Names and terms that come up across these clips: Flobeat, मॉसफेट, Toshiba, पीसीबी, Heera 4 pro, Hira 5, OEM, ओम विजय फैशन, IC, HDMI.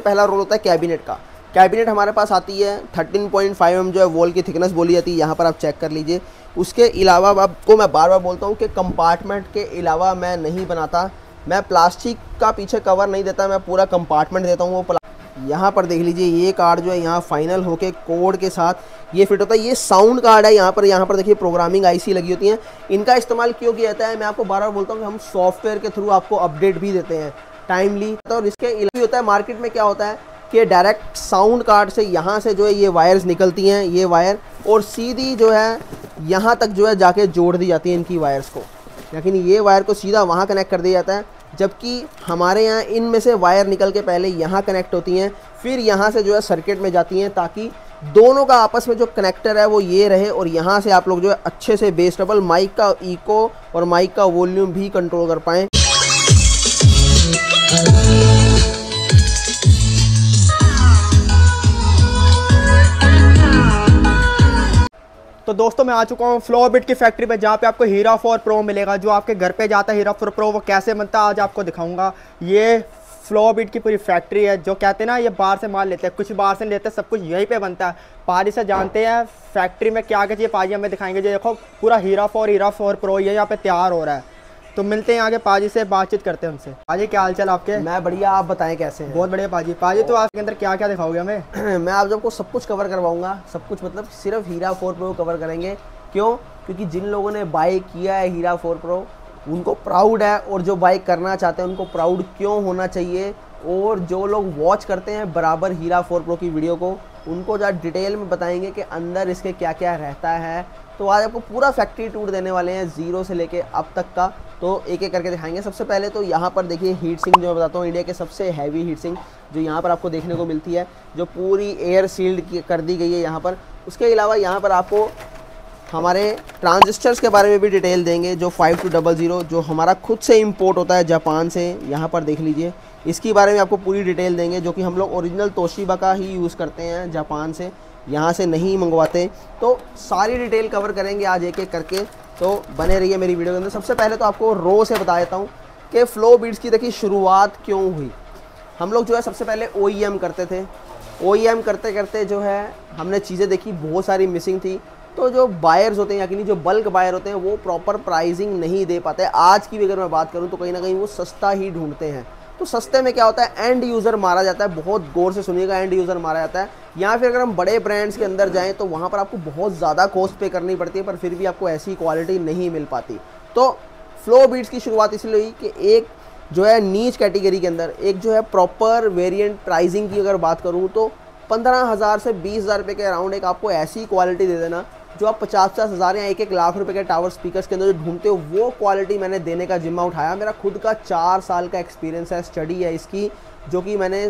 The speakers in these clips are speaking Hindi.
सबसे पहला रोल होता है कैबिनेट का। कैबिनेट हमारे पास आती है 13.5 mm जो है वॉल की थिकनेस बोली जाती है, यहाँ पर आप चेक कर लीजिए। उसके अलावा आपको मैं बार बार बोलता हूँ कि कंपार्टमेंट के अलावा मैं नहीं बनाता, मैं प्लास्टिक का पीछे कवर नहीं देता, मैं पूरा कंपार्टमेंट देता हूँ। वो यहाँ पर देख लीजिए, ये कार्ड जो है यहाँ फाइनल होके कोड के साथ ये फिट होता है। ये साउंड कार्ड है, यहाँ पर देखिए प्रोग्रामिंग आईसी लगी होती हैं। इनका इस्तेमाल क्यों किया जाता है, मैं आपको बार बार बोलता हूँ कि हम सॉफ्टवेयर के थ्रू आपको अपडेट भी देते हैं टाइमली। और इसके अलावा होता है मार्केट में क्या होता है कि डायरेक्ट साउंड कार्ड से यहाँ से जो है ये वायर्स निकलती हैं, ये वायर, और सीधी जो है यहाँ तक जो है जाके जोड़ दी जाती है इनकी वायर्स को, लेकिन ये वायर को सीधा वहाँ कनेक्ट कर दिया जाता है। जबकि हमारे यहाँ इनमें से वायर निकल के पहले यहाँ कनेक्ट होती हैं, फिर यहाँ से जो है सर्किट में जाती हैं, ताकि दोनों का आपस में जो कनेक्टर है वो ये रहे। और यहाँ से आप लोग जो है अच्छे से बेस्टेबल माइक का इको और माइक का वॉल्यूम भी कंट्रोल कर पाएँ। तो दोस्तों मैं आ चुका हूँ फ्लोबिट की फैक्ट्री पे, जहाँ पे आपको हीरा 4 प्रो मिलेगा, जो आपके घर पे जाता है। हीरा 4 प्रो वो कैसे बनता है आज आपको दिखाऊंगा। ये फ्लोबिट की पूरी फैक्ट्री है, जो कहते हैं ना ये बाहर से माल लेते हैं, कुछ बाहर से लेते हैं, सब कुछ यहीं पे बनता है। पारी से जानते हैं फैक्ट्री में क्या क्या चाहिए, पाजी हमें दिखाएंगे। जो देखो पूरा हीरा 4 प्रो ये यहाँ पे तैयार हो रहा है। तो मिलते हैं आगे पाजी से, बातचीत करते हैं उनसे। पाजी क्या हाल चाल आपके? मैं बढ़िया, आप बताएं कैसे हैं? बहुत बढ़िया पाजी। पाजी तो आपके अंदर क्या क्या दिखाओगे हमें? मैं आप सबको सब कुछ कवर करवाऊंगा, सब कुछ मतलब सिर्फ हीरा 4 प्रो कवर करेंगे। क्यों? क्योंकि जिन लोगों ने बाय किया है हीरा 4 प्रो उनको प्राउड है, और जो बाइक करना चाहते हैं उनको प्राउड क्यों होना चाहिए। और जो लोग वॉच करते हैं बराबर हीरा 4 प्रो की वीडियो को, उनको ज़्यादा डिटेल में बताएंगे कि अंदर इसके क्या क्या रहता है। तो आज आपको पूरा फैक्ट्री टूर देने वाले हैं, जीरो से लेके अब तक का, तो एक एक करके दिखाएंगे। सबसे पहले तो यहाँ पर देखिए हीट सिंक, जो मैं बताता हूँ इंडिया के सबसे हैवी हीट सिंक, जो यहाँ पर आपको देखने को मिलती है, जो पूरी एयर सील्ड कर दी गई है यहाँ पर। उसके अलावा यहाँ पर आपको हमारे ट्रांजिस्टर्स के बारे में भी डिटेल देंगे, जो 5200 जो हमारा खुद से इंपोर्ट होता है जापान से, यहाँ पर देख लीजिए, इसके बारे में आपको पूरी डिटेल देंगे, जो कि हम लोग ओरिजिनल तोशिबा का ही यूज़ करते हैं जापान से, यहाँ से नहीं मंगवाते। तो सारी डिटेल कवर करेंगे आज एक एक करके, तो बने रहिए मेरी वीडियो के अंदर। सबसे पहले तो आपको रो से बता देता हूँ कि फ्लोबीट्स की देखिए शुरुआत क्यों हुई। हम लोग जो है सबसे पहले OEM करते थे, OEM करते करते जो है हमने चीज़ें देखी बहुत सारी मिसिंग थी। तो जो बायर्स होते हैं, यानी जो बल्क बायर होते हैं, वो प्रॉपर प्राइसिंग नहीं दे पाते। आज की भी अगर मैं बात करूं तो कहीं ना कहीं वो सस्ता ही ढूंढते हैं। तो सस्ते में क्या होता है, एंड यूज़र मारा जाता है। बहुत गौर से सुनिएगा, एंड यूज़र मारा जाता है। या फिर अगर हम बड़े ब्रांड्स के अंदर जाएँ तो वहाँ पर आपको बहुत ज़्यादा कॉस्ट पे करनी पड़ती है, पर फिर भी आपको ऐसी क्वालिटी नहीं मिल पाती। तो फ्लोबीट्स की शुरुआत इसलिए हुई कि एक जो है नीच कैटेगरी के अंदर एक जो है प्रॉपर वेरिएंट प्राइसिंग की अगर बात करूँ तो 15,000 से 20,000 रुपये के अराउंड एक आपको ऐसी क्वालिटी दे देना जो आप 50-50 हज़ार या 1-1 लाख रुपए के टावर स्पीकर्स के अंदर जो ढूंढते हो, वो क्वालिटी मैंने देने का जिम्मा उठाया। मेरा खुद का 4 साल का एक्सपीरियंस है, स्टडी है इसकी, जो कि मैंने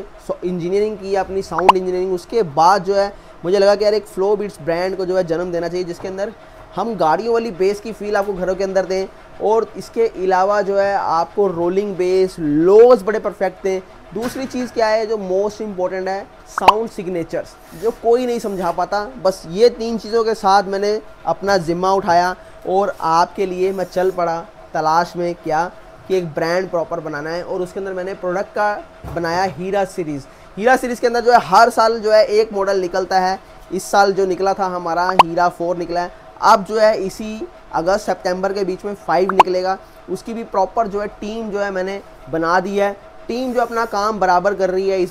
इंजीनियरिंग की अपनी साउंड इंजीनियरिंग। उसके बाद जो है मुझे लगा कि यार एक फ्लोबीट्स ब्रांड को जो है जन्म देना चाहिए, जिसके अंदर हम गाड़ियों वाली बेस की फील आपको घरों के अंदर दें, और इसके अलावा जो है आपको रोलिंग बेस, लोज बड़े परफेक्ट दें। दूसरी चीज़ क्या है जो मोस्ट इम्पॉर्टेंट है, साउंड सिग्नेचर्स, जो कोई नहीं समझा पाता। बस ये 3 चीज़ों के साथ मैंने अपना ज़िम्मा उठाया और आपके लिए मैं चल पड़ा तलाश में क्या कि एक ब्रांड प्रॉपर बनाना है। और उसके अंदर मैंने प्रोडक्ट का बनाया हीरा सीरीज़। हीरा सीरीज़ के अंदर जो है हर साल जो है एक मॉडल निकलता है। इस साल जो निकला था हमारा हीरा 4 निकला है। अब जो है इसी अगस्त सितंबर के बीच में 5 निकलेगा। उसकी भी प्रॉपर जो है टीम जो है मैंने बना दी है। टीम जो अपना काम बराबर कर रही है। इस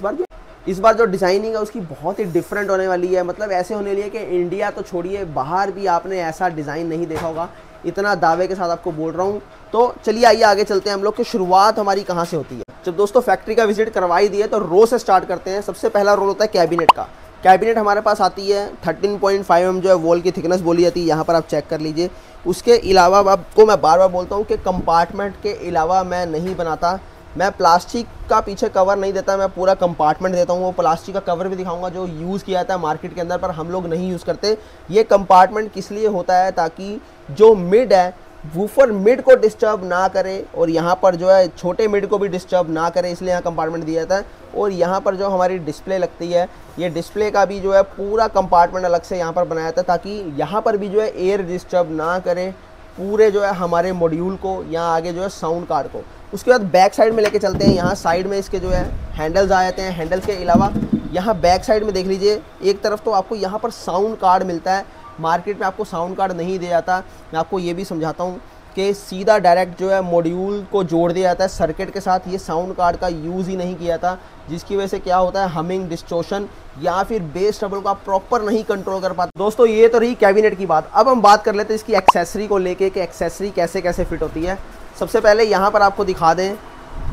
बार जो डिज़ाइनिंग है उसकी बहुत ही डिफरेंट होने वाली है। मतलब ऐसे होने लिए कि इंडिया तो छोड़िए, बाहर भी आपने ऐसा डिज़ाइन नहीं देखा होगा, इतना दावे के साथ आपको बोल रहा हूँ। तो चलिए आइए आगे चलते हैं, हम लोग की शुरुआत हमारी कहाँ से होती है। जब दोस्तों फैक्ट्री का विजिट करवाई दी है तो रो से स्टार्ट करते हैं। सबसे पहला रोल होता है कैबिनेट का। कैबिनेट हमारे पास आती है 13.5 mm जो है वॉल की थिकनेस बोली जाती है, यहाँ पर आप चेक कर लीजिए। उसके अलावा आपको मैं बार बार बोलता हूँ कि कंपार्टमेंट के अलावा मैं नहीं बनाता, मैं प्लास्टिक का पीछे कवर नहीं देता, मैं पूरा कंपार्टमेंट देता हूँ। वो प्लास्टिक का कवर भी दिखाऊंगा जो यूज़ किया जाता है मार्केट के अंदर, पर हम लोग नहीं यूज़ करते। ये कंपार्टमेंट किस लिए होता है, ताकि जो मिड है वूफर मिड को डिस्टर्ब ना करे, और यहाँ पर जो है छोटे मिड को भी डिस्टर्ब ना करे, इसलिए यहाँ कंपार्टमेंट दिया जाता है। और यहाँ पर जो हमारी डिस्प्ले लगती है, ये डिस्प्ले का भी जो है पूरा कंपार्टमेंट अलग से यहाँ पर बनाया जाता है, ताकि यहाँ पर भी जो है एयर डिस्टर्ब ना करे पूरे जो है हमारे मॉड्यूल को या आगे जो है साउंड कार्ड को। उसके बाद बैक साइड में लेके चलते हैं। यहाँ साइड में इसके जो है हैंडल्स आ जाते हैं। हैंडल्स के अलावा यहाँ बैक साइड में देख लीजिए, एक तरफ तो आपको यहाँ पर साउंड कार्ड मिलता है, मार्केट में आपको साउंड कार्ड नहीं दिया जाता। मैं आपको ये भी समझाता हूँ कि सीधा डायरेक्ट जो है मॉड्यूल को जोड़ दिया जाता है सर्किट के साथ, ये साउंड कार्ड का यूज़ ही नहीं किया जाता, जिसकी वजह से क्या होता है हमिंग, डिस्टॉर्शन या फिर बेस ट्रबल को आप प्रॉपर नहीं कंट्रोल कर पाते। दोस्तों ये तो रही कैबिनेट की बात। अब हम बात कर लेते हैं इसकी एक्सेसरी को लेके कि एक्सेसरी कैसे कैसे फिट होती है। सबसे पहले यहाँ पर आपको दिखा दें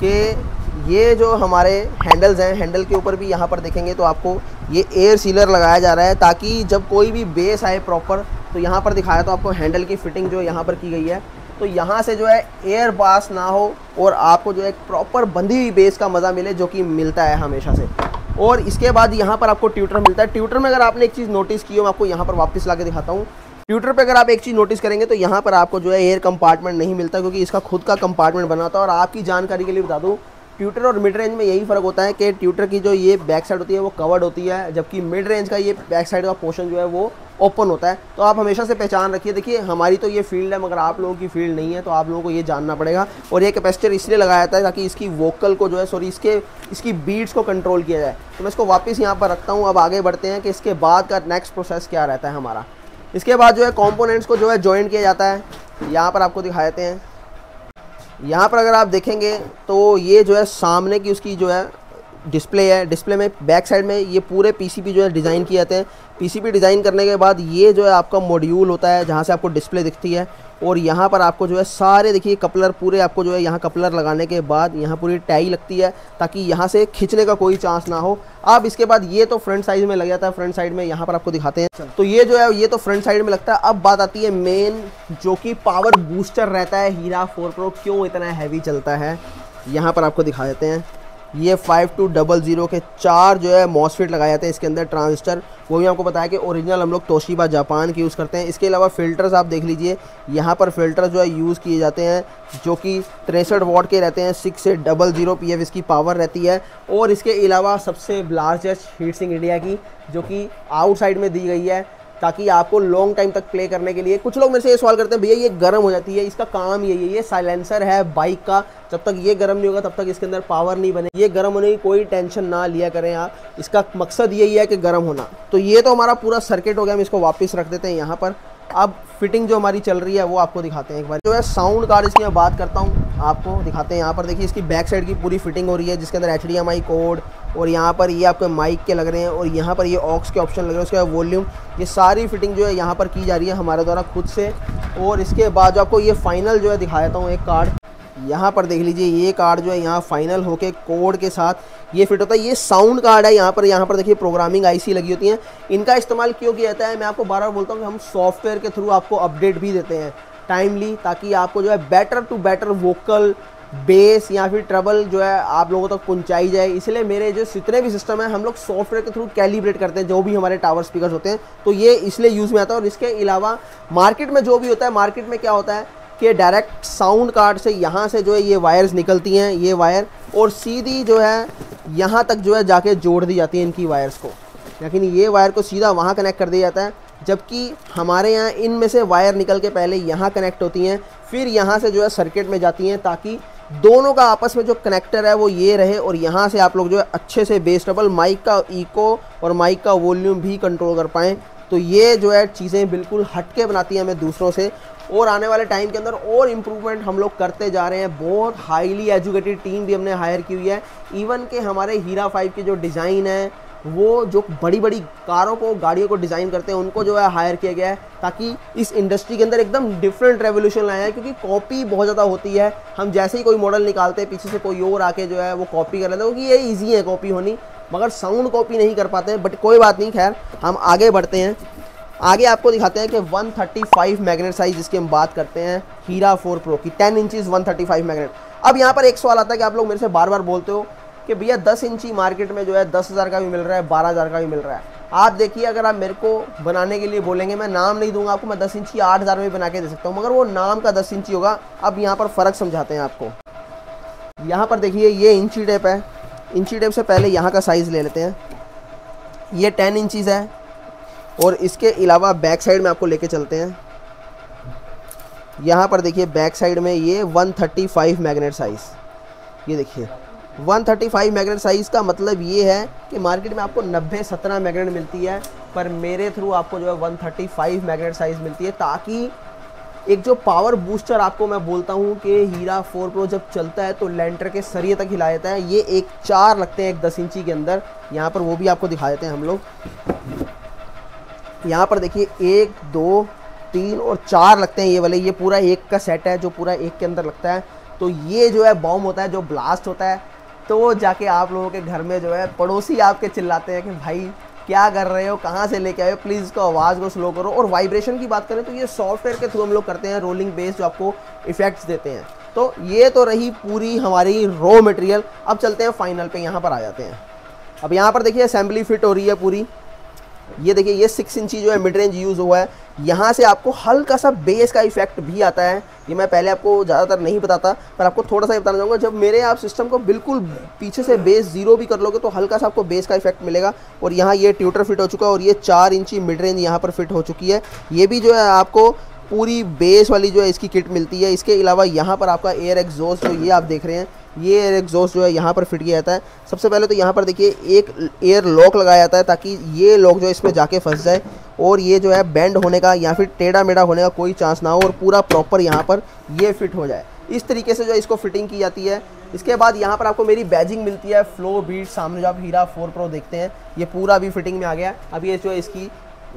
कि ये जो हमारे हैंडल्स हैं, हैंडल के ऊपर भी यहाँ पर देखेंगे तो आपको ये एयर सीलर लगाया जा रहा है, ताकि जब कोई भी बेस आए प्रॉपर, तो यहाँ पर दिखाया तो आपको हैंडल की फिटिंग जो यहाँ पर की गई है, तो यहाँ से जो है एयर पास ना हो और आपको जो है प्रॉपर बंधी हुई बेस का मज़ा मिले, जो कि मिलता है हमेशा से। और इसके बाद यहाँ पर आपको ट्यूटर मिलता है। ट्यूटर में अगर आपने एक चीज़ नोटिस की हो, मैं आपको यहाँ पर वापस ला के दिखाता हूँ। ट्यूटर पे अगर आप एक चीज़ नोटिस करेंगे तो यहाँ पर आपको जो है एयर कंपार्टमेंट नहीं मिलता, क्योंकि इसका खुद का कंपार्टमेंट बना होता है। और आपकी जानकारी के लिए बता दूँ, ट्यूटर और मिड रेंज में यही फ़र्क होता है कि ट्यूटर की जो ये बैक साइड होती है वो कवर्ड होती है, जबकि मिड रेंज का ये बैक साइड का पोर्शन जो है वो ओपन होता है। तो आप हमेशा से पहचान रखिए। देखिए हमारी तो ये फील्ड है, मगर आप लोगों की फील्ड नहीं है, तो आप लोगों को ये जानना पड़ेगा। और ये कैपेसिटर इसलिए लगाया जाता है ताकि इसकी वोकल को जो है इसकी बीट्स को कंट्रोल किया जाए। तो मैं इसको वापस यहाँ पर रखता हूँ। अब आगे बढ़ते हैं कि इसके बाद का नेक्स्ट प्रोसेस क्या रहता है हमारा। इसके बाद जो है कॉम्पोनेंट्स को जो है जॉइंट किया जाता है। यहाँ पर आपको दिखाते हैं, यहाँ पर अगर आप देखेंगे तो ये जो है सामने की उसकी जो है डिस्प्ले है। डिस्प्ले में बैक साइड में ये पूरे पीसीबी जो है डिज़ाइन किए जाते हैं। पीसीबी डिज़ाइन करने के बाद ये जो है आपका मॉड्यूल होता है, जहाँ से आपको डिस्प्ले दिखती है। और यहाँ पर आपको जो है सारे देखिए कपलर पूरे आपको जो है यहाँ कपलर लगाने के बाद यहाँ पूरी टाई लगती है, ताकि यहाँ से खींचने का कोई चांस ना हो। अब इसके बाद ये तो फ्रंट साइड में लग जाता है। फ्रंट साइड में यहाँ पर आपको दिखाते हैं, तो ये जो है ये तो फ्रंट साइड में लगता है। अब बात आती है मेन, जो कि पावर बूस्टर रहता है। हीरा 4 प्रो क्यों इतना हैवी चलता है, यहाँ पर आपको दिखा देते हैं। ये 5200 के 4 जो है मॉसफेट लगाए जाते हैं इसके अंदर, ट्रांजिस्टर। वो भी आपको बताया कि ओरिजिनल हम लोग तोशिबा जापान के यूज़ करते हैं। इसके अलावा फ़िल्टर्स आप देख लीजिए, यहाँ पर फ़िल्टर जो है यूज़ किए जाते हैं, जो कि 63 वाट के रहते हैं। 6800 PF इसकी पावर रहती है। और इसके अलावा सबसे लार्जेस्ट हीट सिंक इंडिया की, जो कि आउटसाइड में दी गई है, ताकि आपको लॉन्ग टाइम तक प्ले करने के लिए। कुछ लोग मेरे से ये सवाल करते हैं, भैया ये गर्म हो जाती है, इसका काम यही है, ये साइलेंसर है बाइक का, जब तक ये गर्म नहीं होगा तब तक इसके अंदर पावर नहीं बने। ये गर्म होने की कोई टेंशन ना लिया करें आप, इसका मकसद यही है कि गर्म होना। तो ये तो हमारा पूरा सर्किट हो गया, हम इसको वापस रख देते हैं यहाँ पर। अब फिटिंग जो हमारी चल रही है वो आपको दिखाते हैं एक बार। जो है साउंड कार्ड इसकी मैं बात करता हूँ, आपको दिखाते हैं। यहाँ पर देखिए इसकी बैक साइड की पूरी फिटिंग हो रही है, जिसके अंदर HDMI कोड और यहाँ पर ये आपके माइक के लग रहे हैं, और यहाँ पर ये ऑक्स के ऑप्शन लग रहे हैं, उसके बाद वॉल्यूम, ये सारी फिटिंग जो है यहाँ पर की जा रही है हमारे द्वारा खुद से। और इसके बाद जो आपको ये फाइनल जो है दिखा देता हूँ एक कार्ड, यहाँ पर देख लीजिए। ये कार्ड जो है यहाँ फाइनल होके कोड के साथ ये फिट होता है। ये साउंड कार्ड है। यहाँ पर देखिए प्रोग्रामिंग IC लगी होती हैं। इनका इस्तेमाल क्यों किया जाता है, मैं आपको बार बार बोलता हूँ कि हम सॉफ्टवेयर के थ्रू आपको अपडेट भी देते हैं टाइमली, ताकि आपको जो है better to better vocal, bass या फिर ट्रबल जो है आप लोगों तक पहुंचाई जाए। इसलिए मेरे जो जितने भी सिस्टम है हम लोग सॉफ्टवेयर के थ्रू कैलिब्रेट करते हैं, जो भी हमारे टावर स्पीकर्स होते हैं, तो ये इसलिए यूज़ में आता है। और इसके अलावा मार्केट में जो भी होता है, मार्केट में क्या होता है कि डायरेक्ट साउंड कार्ड से यहाँ से जो है ये वायर्स निकलती हैं, ये वायर, और सीधी जो है यहाँ तक जो है जाके जोड़ दी जाती है इनकी वायर्स को, लेकिन ये वायर को सीधा वहाँ कनेक्ट कर दिया जाता है। जबकि हमारे यहाँ इनमें से वायर निकल के पहले यहाँ कनेक्ट होती हैं, फिर यहाँ से जो है सर्किट में जाती हैं, ताकि दोनों का आपस में जो कनेक्टर है वो ये रहे। और यहाँ से आप लोग जो है अच्छे से बेस ट्रबल, माइक का इको और माइक का वॉल्यूम भी कंट्रोल कर पाएँ। तो ये जो है चीज़ें बिल्कुल हटके बनाती हैं हमें दूसरों से, और आने वाले टाइम के अंदर और इम्प्रूवमेंट हम लोग करते जा रहे हैं। बहुत हाईली एजुकेटेड टीम भी हमने हायर की हुई है। इवन के हमारे हीरा 5 के जो डिज़ाइन है, वो जो बड़ी बड़ी कारों को, गाड़ियों को डिज़ाइन करते हैं, उनको जो है हायर किया गया है, ताकि इस इंडस्ट्री के अंदर एकदम डिफरेंट रेवोल्यूशन लाया है। क्योंकि कॉपी बहुत ज़्यादा होती है, हम जैसे ही कोई मॉडल निकालते हैं पीछे से कोई और आके जो है वो कॉपी कर लेते हैं, क्योंकि ये ईजी है कॉपी होनी, मगर साउंड कॉपी नहीं कर पाते हैं। बट कोई बात नहीं, खैर हम आगे बढ़ते हैं। आगे आपको दिखाते हैं कि 135 मैग्नेट साइज़ जिसकी हम बात करते हैं हीरा 4 प्रो की, 10 इंचज़ 135 मैग्नेट। अब यहाँ पर एक सवाल आता है कि आप लोग मेरे से बार बार बोलते हो कि भैया 10 इंची मार्केट में जो है 10,000 का भी मिल रहा है, 12,000 का भी मिल रहा है। आप देखिए, अगर आप मेरे को बनाने के लिए बोलेंगे, मैं नाम नहीं दूंगा आपको, मैं 10 इंची 8,000 में बना के दे सकता हूँ, मगर वो नाम का 10 इंची होगा। अब यहाँ पर फ़र्क समझाते हैं आपको। यहाँ पर देखिए ये इंची टेप है। इंची टेप से पहले यहाँ का साइज़ ले लेते हैं, ये 10 इंचज़ है। और इसके अलावा बैक साइड में आपको लेके चलते हैं। यहाँ पर देखिए बैक साइड में ये 135 मैग्नेट साइज़ ये देखिए 135 मैग्नेट साइज़ का मतलब ये है कि मार्केट में आपको 90-17 मैग्नेट मिलती है, पर मेरे थ्रू आपको जो है 135 मैग्नेट साइज़ मिलती है, ताकि एक जो पावर बूस्टर आपको मैं बोलता हूँ कि हीरा 4 प्रो जब चलता है तो लेंटर के सरिये तक हिला देता है। ये एक 4 लगते हैं एक 10 इंची के अंदर, यहाँ पर वो भी आपको दिखा देते हैं हम लोग। यहाँ पर देखिए 1, 2, 3 और 4 लगते हैं ये वाले, ये पूरा एक का सेट है जो पूरा एक के अंदर लगता है। तो ये जो है बॉम्ब होता है जो ब्लास्ट होता है, तो जाके आप लोगों के घर में जो है पड़ोसी आपके चिल्लाते हैं कि भाई क्या कर रहे हो, कहाँ से लेके आए हो, प्लीज़ इसको आवाज़ को स्लो करो। और वाइब्रेशन की बात करें तो ये सॉफ्टवेयर के थ्रू हम लोग करते हैं, रोलिंग बेस जो आपको इफेक्ट्स देते हैं। तो ये तो रही पूरी हमारी रॉ मटेरियल। अब चलते हैं फाइनल पे, यहाँ पर आ जाते हैं। अब यहाँ पर देखिए असेंबली फिट हो रही है पूरी, ये देखिए ये 6 इंची जो है मिड रेंज यूज़ हुआ है। यहाँ से आपको हल्का सा बेस का इफेक्ट भी आता है, ये मैं पहले आपको ज़्यादातर नहीं बताता, पर आपको थोड़ा सा ही बताना चाहूँगा। जब मेरे आप सिस्टम को बिल्कुल पीछे से बेस 0 भी कर लोगे तो हल्का सा आपको बेस का इफेक्ट मिलेगा। और यहाँ ये ट्यूटर फिट हो चुका है और ये 4 इंची मिड रेंज यहाँ पर फिट हो चुकी है। ये भी जो है आपको पूरी बेस वाली जो है इसकी किट मिलती है। इसके अलावा यहाँ पर आपका एयर एग्जॉस्ट जो ये आप देख रहे हैं, ये एयर एग्जॉस्ट जो है यहाँ पर फिट किया जाता है। सबसे पहले तो यहाँ पर देखिए एक एयर लॉक लगाया जाता है ताकि ये लॉक जो है इसमें जाके फंस जाए और ये जो है बेंड होने का या फिर टेढ़ा मेढ़ा होने का कोई चांस ना हो और पूरा प्रॉपर यहाँ पर ये फिट हो जाए। इस तरीके से जो है इसको फिटिंग की जाती है। इसके बाद यहाँ पर आपको मेरी बैजिंग मिलती है फ्लोबीट, सामने जो आप हीरा 4 प्रो देखते हैं ये पूरा भी फिटिंग में आ गया। अब ये जो है इसकी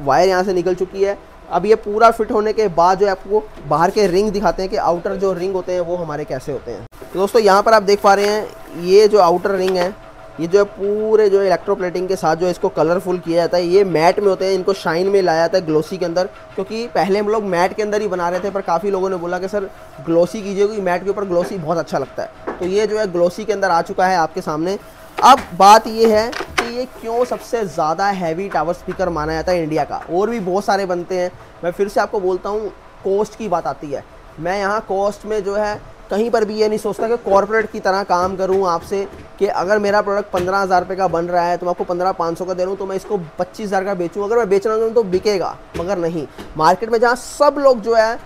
वायर यहाँ से निकल चुकी है। अब ये पूरा फिट होने के बाद जो है आपको बाहर के रिंग दिखाते हैं कि आउटर जो रिंग होते हैं वो हमारे कैसे होते हैं। तो दोस्तों यहाँ पर आप देख पा रहे हैं ये जो आउटर रिंग है ये जो है पूरे जो इलेक्ट्रोप्लेटिंग के साथ जो है इसको कलरफुल किया जाता है। ये मैट में होते हैं, इनको शाइन में लाया जाता है ग्लोसी के अंदर, क्योंकि पहले हम लोग मैट के अंदर ही बना रहे थे, पर काफ़ी लोगों ने बोला कि सर ग्लोसी कीजिए क्योंकि मैट के ऊपर ग्लोसी बहुत अच्छा लगता है। तो ये जो है ग्लोसी के अंदर आ चुका है आपके सामने। अब बात ये है कि ये क्यों सबसे ज़्यादा हैवी टावर स्पीकर माना जाता है इंडिया का, और भी बहुत सारे बनते हैं। मैं फिर से आपको बोलता हूँ, कॉस्ट की बात आती है। मैं यहाँ कॉस्ट में जो है कहीं पर भी ये नहीं सोचता कि कॉर्पोरेट की तरह काम करूँ आपसे कि अगर मेरा प्रोडक्ट 15,000 रुपये का बन रहा है तो मैं आपको 15,500 का दे रहा हूँ, तो मैं इसको 25,000 का बेचूँ, अगर मैं बेचना चाहूँ तो बिकेगा। मगर नहीं, मार्केट में जहाँ सब लोग जो है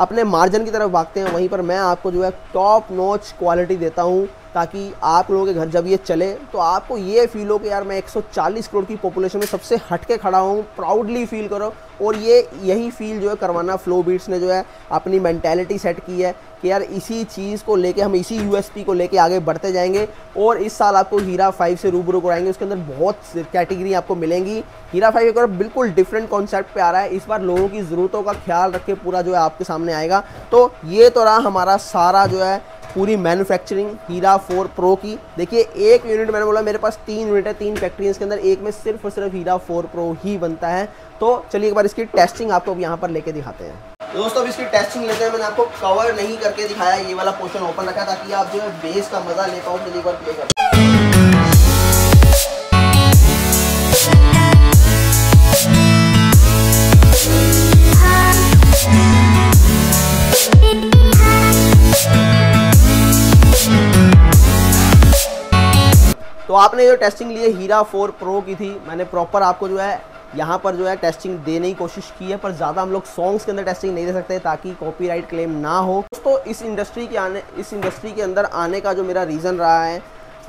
अपने मार्जिन की तरफ भागते हैं, वहीं पर मैं आपको जो है टॉप नॉच क्वालिटी देता हूँ, ताकि आप लोगों के घर जब ये चले तो आपको ये फील हो कि यार मैं 140 करोड़ की पॉपुलेशन में सबसे हट के खड़ा हूँ, प्राउडली फील करो। और ये यही फील जो है करवाना फ्लोबीट्स ने जो है अपनी मेंटालिटी सेट की है कि यार इसी चीज़ को लेके हम इसी यूएसपी को लेके आगे बढ़ते जाएंगे। और इस साल आपको हीरा 5 से रूबरू कराएंगे, उसके अंदर बहुत कैटेगरी आपको मिलेंगी। हीरा 5 एक बार बिल्कुल डिफरेंट कॉन्सेप्ट पे आ रहा है, इस बार लोगों की ज़रूरतों का ख्याल रख के पूरा जो है आपके सामने आएगा। तो ये तो रहा हमारा सारा जो है पूरी मैन्युफैक्चरिंग हीरा 4 प्रो की। देखिए एक यूनिट, मैंने बोला मेरे पास 3 यूनिट है, 3 फैक्ट्रीज के अंदर, एक में सिर्फ और सिर्फ हीरा 4 प्रो ही बनता है। तो चलिए एक बार इसकी टेस्टिंग आपको अब यहाँ पर लेके दिखाते हैं। दोस्तों अब इसकी टेस्टिंग लेते हैं। मैंने आपको कवर नहीं करके दिखाया, ये वाला पोर्शन ओपन रखा ताकि आप जो है बेस का मजा ले पाओ। चलिए एक बार प्ले करते हैं। तो आपने जो टेस्टिंग लिए हीरा 4 प्रो की थी, मैंने प्रॉपर आपको जो है यहाँ पर जो है टेस्टिंग देने की कोशिश की है, पर ज़्यादा हम लोग सॉन्ग्स के अंदर टेस्टिंग नहीं दे सकते ताकि कॉपीराइट क्लेम ना हो। दोस्तों इस इंडस्ट्री के अंदर आने का जो मेरा रीज़न रहा है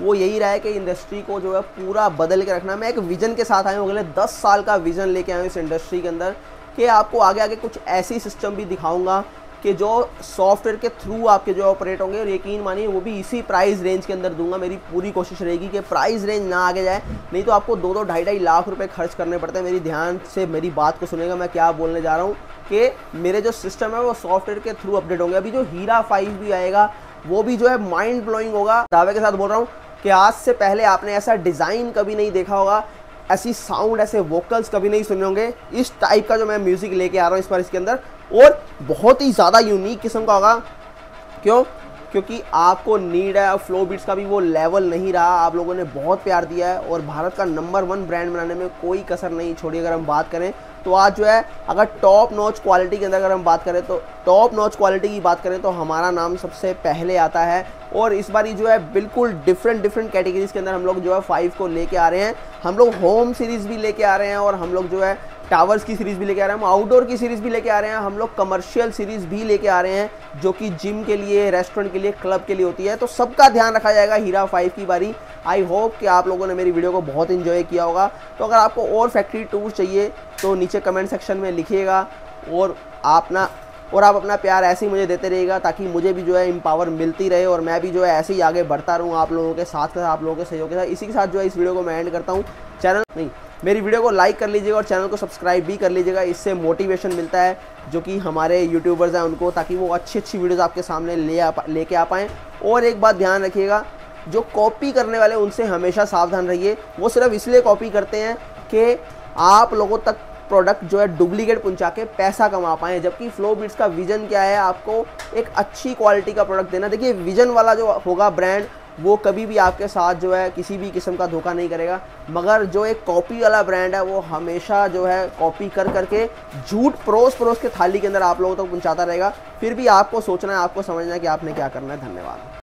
वो यही रहा है कि इंडस्ट्री को जो है पूरा बदल के रखना। मैं एक विज़न के साथ आया हूँ, अगले 10 साल का विज़न लेके आया हूँ इस इंडस्ट्री के अंदर कि आपको आगे आगे कुछ ऐसी सिस्टम भी दिखाऊँगा कि जो सॉफ्टवेयर के थ्रू आपके जो ऑपरेट होंगे, और यकीन मानिए वो भी इसी प्राइस रेंज के अंदर दूंगा। मेरी पूरी कोशिश रहेगी कि प्राइस रेंज ना आगे जाए, नहीं तो आपको 2-2, 2.5-2.5 लाख रुपए खर्च करने पड़ते हैं। मेरी ध्यान से मेरी बात को सुनेगा, मैं क्या बोलने जा रहा हूँ कि मेरे जो सिस्टम है वो सॉफ्टवेयर के थ्रू अपडेट होंगे। अभी जो हीरा 5 भी आएगा वो भी जो है माइंड ब्लोइंग होगा। दावे के साथ बोल रहा हूँ कि आज से पहले आपने ऐसा डिज़ाइन कभी नहीं देखा होगा, ऐसी साउंड, ऐसे वोकल्स कभी नहीं सुने होंगे। इस टाइप का जो मैं म्यूज़िक लेके आ रहा हूँ इस बार इसके अंदर, और बहुत ही ज़्यादा यूनिक किस्म का होगा। क्यों? क्योंकि आपको नीड है, फ्लोबीट्स का भी वो लेवल नहीं रहा। आप लोगों ने बहुत प्यार दिया है और भारत का नंबर 1 ब्रांड बनाने में कोई कसर नहीं छोड़ी। अगर हम बात करें तो आज जो है अगर टॉप नॉच क्वालिटी के अंदर अगर हम बात करें तो टॉप नॉच क्वालिटी की बात करें तो हमारा नाम सबसे पहले आता है। और इस बार ही जो है बिल्कुल डिफरेंट कैटेगरीज़ के अंदर हम लोग जो है 5 को लेके आ रहे हैं। हम लोग होम सीरीज़ भी लेके आ रहे हैं और हम लोग जो है टावर्स की सीरीज़ भी लेके आ रहे हैं हम, आउटडोर की सीरीज़ भी लेके आ रहे हैं हम लोग, कमर्शियल सीरीज़ भी लेके आ रहे हैं जो कि जिम के लिए, रेस्टोरेंट के लिए, क्लब के लिए होती है। तो सबका ध्यान रखा जाएगा हीरा 5 की बारी। आई होप कि आप लोगों ने मेरी वीडियो को बहुत इन्जॉय किया होगा। तो अगर आपको और फैक्ट्री टूर चाहिए तो नीचे कमेंट सेक्शन में लिखिएगा, और आप अपना प्यार ऐसे ही मुझे देते रहिएगा ताकि मुझे भी जो है एम्पावर मिलती रहे और मैं भी जो है ऐसे ही आगे बढ़ता रहूँ आप लोगों के साथ, आप लोगों के सहयोग के साथ। इसी के साथ जो है इस वीडियो को मैं एंड करता हूँ। मेरी वीडियो को लाइक कर लीजिएगा और चैनल को सब्सक्राइब भी कर लीजिएगा, इससे मोटिवेशन मिलता है जो कि हमारे यूट्यूबर्स हैं उनको, ताकि वो अच्छी अच्छी वीडियोज़ आपके सामने लेके आ पाएँ। और एक बात ध्यान रखिएगा, जो कॉपी करने वाले उनसे हमेशा सावधान रहिए। वो सिर्फ इसलिए कॉपी करते हैं कि आप लोगों तक प्रोडक्ट जो है डुप्लीकेट पहुंचा के पैसा कमा पाएँ, जबकि फ्लोबीट्स का विज़न क्या है, आपको एक अच्छी क्वालिटी का प्रोडक्ट देना। देखिए विज़न वाला जो होगा ब्रांड, वो कभी भी आपके साथ जो है किसी भी किस्म का धोखा नहीं करेगा, मगर जो एक कॉपी वाला ब्रांड है वो हमेशा जो है कॉपी कर करके झूठ परोस के थाली के अंदर आप लोगों तक पहुँचाता रहेगा। फिर भी आपको सोचना है, आपको समझना है कि आपने क्या करना है। धन्यवाद।